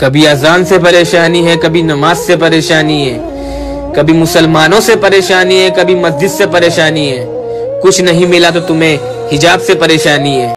कभी अजान से परेशानी है, कभी नमाज से परेशानी है, कभी मुसलमानों से परेशानी है, कभी मस्जिद से परेशानी है। कुछ नहीं मिला तो तुम्हें हिजाब से परेशानी है।